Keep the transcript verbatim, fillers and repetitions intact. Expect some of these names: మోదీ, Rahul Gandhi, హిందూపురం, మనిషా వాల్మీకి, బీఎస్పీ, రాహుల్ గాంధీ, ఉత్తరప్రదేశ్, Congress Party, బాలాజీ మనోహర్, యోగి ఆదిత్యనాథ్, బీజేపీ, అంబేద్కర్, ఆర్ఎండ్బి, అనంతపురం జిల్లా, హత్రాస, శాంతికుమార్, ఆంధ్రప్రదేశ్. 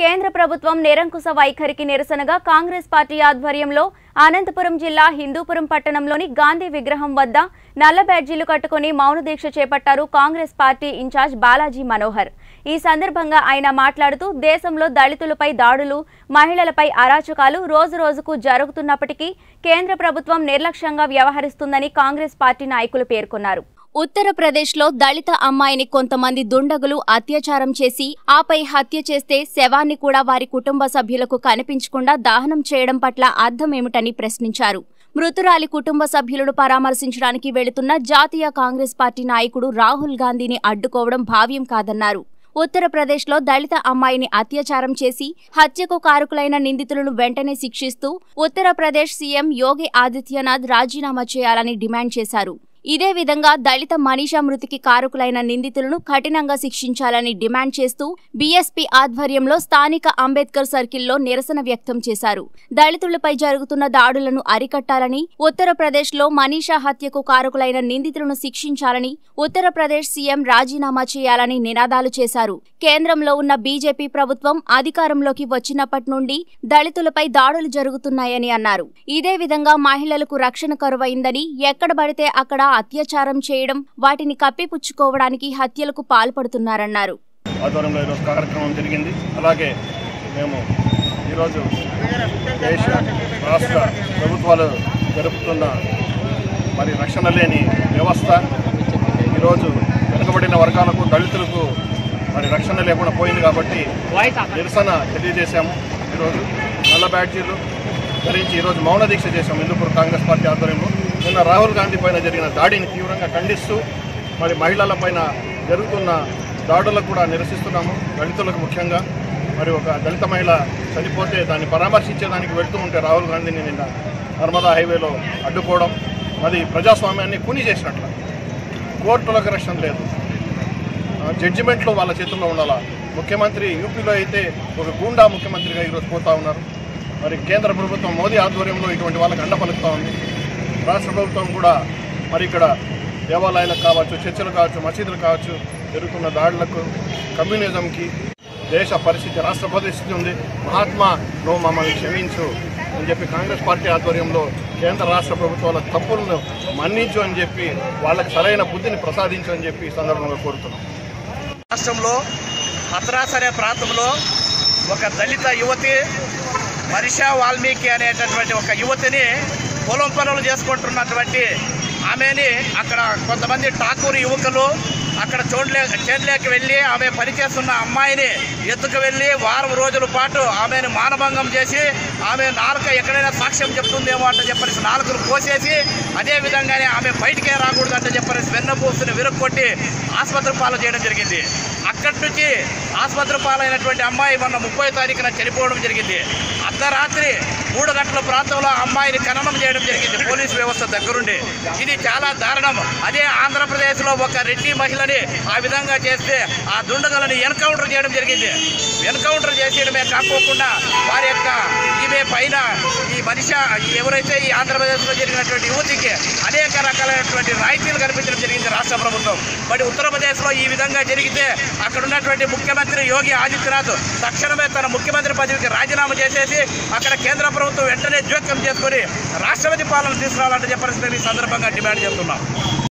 కేంద్ర ప్రభుత్వం నిరంకుశ వైఖరికి నిరసనగా కాంగ్రెస్ పార్టీ ఆధ్వర్యంలో అనంతపురం జిల్లా హిందూపురం పట్టణంలోని గాంధీ విగ్రహం వద్ద నల్ల బ్యాడ్జీలు కట్టుకొని మౌన దీక్ష చేపట్టారు కాంగ్రెస్ పార్టీ ఇన్ఛార్జ్ బాలాజీ మనోహర్. ఈ సందర్భంగా ఆయన మాట్లాడుతూ దేశంలో దళితులపై దాడులు, మహిళలపై అరాచకాలు రోజురోజుకు జరుగుతున్నప్పటికీ కేంద్ర ప్రభుత్వం నిర్లక్ష్యంగా వ్యవహరిస్తుందని కాంగ్రెస్ పార్టీ నాయకులు పేర్కొన్నారు. ఉత్తరప్రదేశ్లో దళిత అమ్మాయిని కొంతమంది దుండగులు అత్యాచారం చేసి ఆపై హత్య చేస్తే శవాన్ని కూడా వారి కుటుంబ సభ్యులకు కనిపించకుండా దహనం చేయడం పట్ల అర్థమేమిటని ప్రశ్నించారు. మృతురాలి కుటుంబ సభ్యులను పరామర్శించడానికి వెళుతున్న జాతీయ కాంగ్రెస్ పార్టీ నాయకుడు రాహుల్ గాంధీని అడ్డుకోవడం భావ్యం కాదన్నారు. ఉత్తరప్రదేశ్లో దళిత అమ్మాయిని అత్యాచారం చేసి హత్యకు కారకులైన నిందితులను వెంటనే శిక్షిస్తూ ఉత్తరప్రదేశ్ సీఎం యోగి ఆదిత్యనాథ్ రాజీనామా చేయాలని డిమాండ్ చేశారు. ఇదే విధంగా దళిత మనీషా మృతికి కారకులైన నిందితులను కఠినంగా శిక్షించాలని డిమాండ్ చేస్తూ బీఎస్పీ ఆధ్వర్యంలో స్థానిక అంబేద్కర్ సర్కిల్లో నిరసన వ్యక్తం చేశారు. దళితులపై జరుగుతున్న దాడులను అరికట్టాలని, ఉత్తరప్రదేశ్లో మనీషా హత్యకు కారకులైన నిందితులను శిక్షించాలని, ఉత్తరప్రదేశ్ సీఎం రాజీనామా చేయాలని నినాదాలు చేశారు. కేంద్రంలో ఉన్న బీజేపీ ప్రభుత్వం అధికారంలోకి వచ్చినప్పటి నుండి దళితులపై దాడులు జరుగుతున్నాయని అన్నారు. ఇదే విధంగా మహిళలకు రక్షణ కరువైందని, ఎక్కడ పడితే అక్కడ అత్యాచారం చేయడం, వాటిని కప్పిపుచ్చుకోవడానికి హత్యలకు పాల్పడుతున్నారన్నారు. ఆధ్వర్యంలో ఈరోజు కార్యక్రమం జరిగింది. అలాగే మేము ఈరోజు దేశ రాష్ట్ర ప్రభుత్వాలు జరుపుతున్న మరి రక్షణ లేని వ్యవస్థ, ఈరోజు వెనుకబడిన వర్గాలకు దళితులకు మరి రక్షణ లేకుండా పోయింది కాబట్టి నిరసన తెలియజేశాము. ఈరోజు నల్ల బ్యాడ్జీలు ధరించి ఈరోజు మౌన దీక్ష చేశాము హిందూపురం కాంగ్రెస్ పార్టీ ఆధ్వర్యంలో. నిన్న రాహుల్ గాంధీ పైన జరిగిన దాడిని తీవ్రంగా ఖండిస్తూ మరి మహిళల పైన జరుగుతున్న దాడులకు కూడా నిరసిస్తున్నాము. దళితులకు ముఖ్యంగా మరి ఒక దళిత మహిళ చనిపోతే దాన్ని పరామర్శించేదానికి వెళ్తూ ఉంటే రాహుల్ గాంధీని నిన్న నర్మదా హైవేలో అడ్డుకోవడం అది ప్రజాస్వామ్యాన్ని కూని చేసినట్లు. కోర్టులకు రక్షణ లేదు, జడ్జిమెంట్లు వాళ్ళ చేతుల్లో ఉండాలా. ముఖ్యమంత్రి యూపీలో అయితే ఒక గూండా ముఖ్యమంత్రిగా ఈరోజు పోతా ఉన్నారు. మరి కేంద్ర ప్రభుత్వం మోదీ ఆధ్వర్యంలో ఇటువంటి వాళ్ళకి అండ పలుకుతూ ఉంది. రాష్ట్ర ప్రభుత్వం కూడా మరి ఇక్కడ దేవాలయాలకు కావచ్చు, చర్చలు కావచ్చు, మసీదులు కావచ్చు జరుగుతున్న దాడులకు, కమ్యూనిజంకి దేశ పరిస్థితి రాష్ట్ర పరిస్థితి ఉంది. మహాత్మా నువ్వు మమ్మల్ని క్షమించు అని చెప్పి కాంగ్రెస్ పార్టీ ఆధ్వర్యంలో కేంద్ర రాష్ట్ర ప్రభుత్వాల తప్పులను మన్నించు అని చెప్పి వాళ్ళకి సరైన బుద్ధిని ప్రసాదించు అని చెప్పి ఈ సందర్భంగా కోరుతున్నాం. రాష్ట్రంలో హత్రాసనే ప్రాంతంలో ఒక దళిత యువతి మనిషా వాల్మీకి అనేటటువంటి ఒక యువతిని పొలం పనులు చేసుకుంటున్నటువంటి ఆమెని అక్కడ కొంతమంది ఠాకూర్ యువకులు అక్కడ చోట్లే చేట్లేకి వెళ్ళి ఆమె పనిచేస్తున్న అమ్మాయిని ఎత్తుకు వెళ్ళి వారం రోజుల పాటు ఆమెను మానభంగం చేసి ఆమె నాలుక ఎక్కడైనా సాక్ష్యం చెప్తుందేమో అంటే చెప్పేసి నాలుకను కోసేసి అదేవిధంగానే ఆమె బయటికే రాకూడదు అంటే చెప్పేసి వెన్నపూసను విరగొట్టి ఆసుపత్రి పాలు చేయడం జరిగింది. అక్కడి నుంచి ఆసుపత్రి పాలైనటువంటి అమ్మాయి మొన్న ముప్పై తారీఖున చనిపోవడం జరిగింది. అర్ధరాత్రి మూడు గంటల ప్రాంతంలో అమ్మాయిని ఖననం చేయడం జరిగింది పోలీసు వ్యవస్థ దగ్గరుండి. ఇది చాలా దారుణం. అదే ఆంధ్రప్రదేశ్లో ఒక రెడ్డి మహిళని ఆ విధంగా చేస్తే ఆ దుండగులను ఎన్కౌంటర్ చేయడం జరిగింది. ఎన్కౌంటర్ చేసేయడమే కాకోకుండా వారి యొక్క ఈమె పైన ఈ మనిషి ఎవరైతే ఈ ఆంధ్రప్రదేశ్లో జరిగినటువంటి యువతికి అనేక రకాలైనటువంటి రాయితీలు కల్పించడం జరిగింది రాష్ట్ర ప్రభుత్వం. బట్ ఉత్తరప్రదేశ్లో ఈ విధంగా జరిగితే అక్కడ ఉన్నటువంటి ముఖ్యమంత్రి యోగి ఆదిత్యనాథ్ తక్షణమే తన ముఖ్యమంత్రి పదవికి రాజీనామా చేసేసి అక్కడ కేంద్ర ప్రభుత్వం వెంటనే జోక్యం చేసుకుని రాష్ట్రపతి పాలన తీసుకురావాలంటే చెప్పాల్సిందని ఈ సందర్భంగా డిమాండ్ చేస్తున్నాం.